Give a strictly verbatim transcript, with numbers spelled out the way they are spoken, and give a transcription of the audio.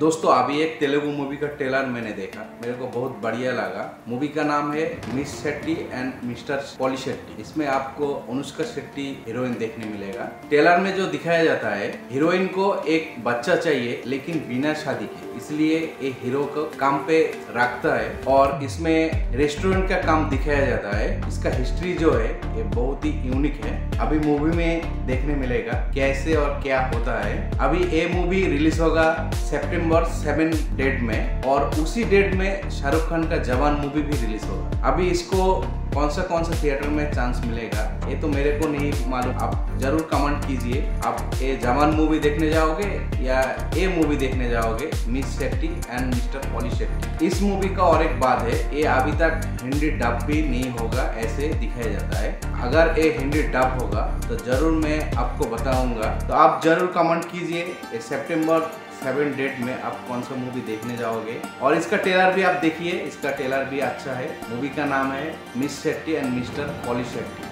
दोस्तों अभी एक तेलुगु मूवी का ट्रेलर मैंने देखा, मेरे को बहुत बढ़िया लगा। मूवी का नाम है miss Shetty and mister Polishetty. इसमें आपको अनुष्का शेट्टी हीरोइन देखने मिलेगा। ट्रेलर में जो दिखाया जाता है, हीरोइन को एक बच्चा चाहिए लेकिन बिना शादी के, इसलिए ये हीरो को काम पे रखता है। और इसमें रेस्टोरेंट का काम दिखाया जाता है। इसका हिस्ट्री जो है ये बहुत ही यूनिक है। अभी मूवी में देखने मिलेगा कैसे और क्या होता है। अभी ये मूवी रिलीज होगा सेप्टेम्बर सेवन डेट में, और उसी डेट में शाहरुख खान का जवान मूवी भी रिलीज होगा। अभी इसको कौन सा कौन सा थिएटर में चांस मिलेगा ये तो मेरे को नहीं मालूम। आप जरूर कमेंट कीजिए, आप ये जवान मूवी देखने जाओगे या ये मूवी देखने जाओगे miss Shetty and mister Polishetty. इस मूवी का और एक बात है, ये अभी तक हिंदी डब भी नहीं होगा ऐसे दिखाया जाता है। अगर ये हिंदी डब होगा तो जरूर मैं आपको बताऊंगा। तो आप जरूर कमेंट कीजिए सेप्टेम्बर सेवन डेट में आप कौन सा मूवी देखने जाओगे। और इसका ट्रेलर भी आप देखिए, इसका ट्रेलर भी अच्छा है। मूवी का नाम है miss Shetty and mister Polishetty.